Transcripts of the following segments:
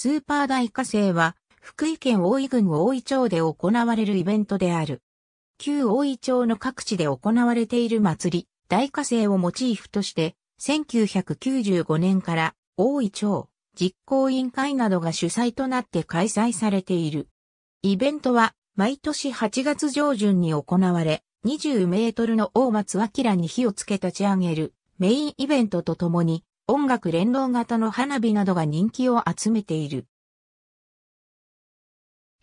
スーパー大火星は、福井県大井郡大井町で行われるイベントである。旧大井町の各地で行われている祭り、大火星をモチーフとして、1995年から大井町実行委員会などが主催となって開催されている。イベントは毎年8月上旬に行われ、20メートルの大松明に火をつけ立ち上げるメインイベントとともに音楽連動型の花火などが人気を集めている。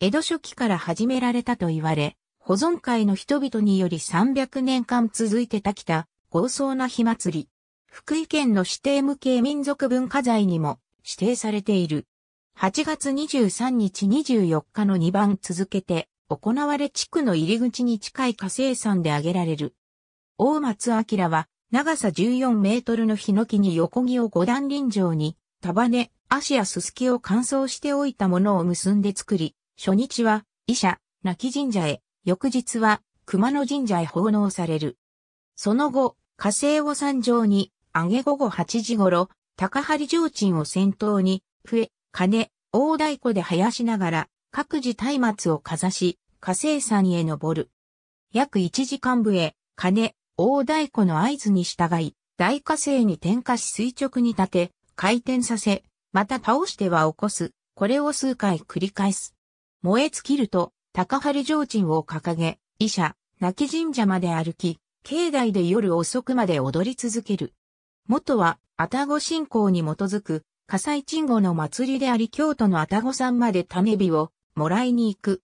江戸初期から始められたと言われ、保存会の人々により300年間続いてきた豪壮な火祭り。福井県の指定無形民俗文化財にも指定されている。8月23日24日の2晩続けて行われ地区の入り口に近い火星山で挙げられる。大松明は長さ14メートルのヒノキに横木を5段輪状に束ね、葦やススキを乾燥しておいたものを結んで作り、初日は伊社、那木神社へ、翌日は熊野神社へ奉納される。その後、火星を山上に上げ午後8時頃、高張提灯を先頭に、笛、鐘、大太鼓で囃しながら、各自松明をかざし、火星山へ登る。約1時間笛、鐘、大太鼓の合図に従い、大火星に点火し垂直に立て、回転させ、また倒しては起こす。これを数回繰り返す。燃え尽きると、高張提灯を掲げ、伊社、那木神社まで歩き、境内で夜遅くまで踊り続ける。元は、愛宕信仰に基づく、火災鎮護の祭りであり京都の愛宕山まで種火をもらいに行く。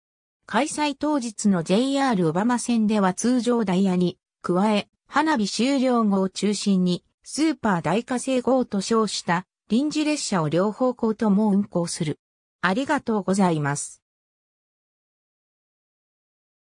開催当日の JR 小浜線では通常ダイヤに、加え、花火終了後を中心に、スーパー大火星号と称した臨時列車を両方向とも運行する。ありがとうございます。